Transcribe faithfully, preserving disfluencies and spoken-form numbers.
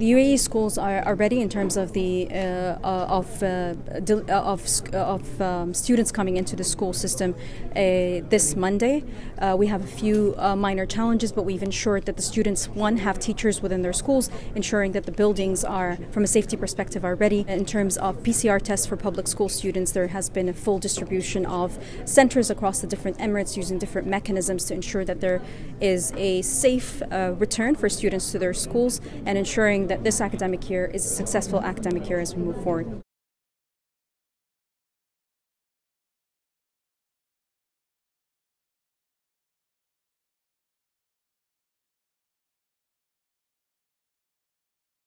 The U A E schools are, are ready in terms of the uh, of uh, of of um, students coming into the school system uh, this Monday. Uh, we have a few uh, minor challenges, but we've ensured that the students, one, have teachers within their schools, ensuring that the buildings are, from a safety perspective, are ready. In terms of P C R tests for public school students, there has been a full distribution of centers across the different Emirates using different mechanisms to ensure that there is a safe uh, return for students to their schools and ensuring that this academic year is a successful academic year as we move forward.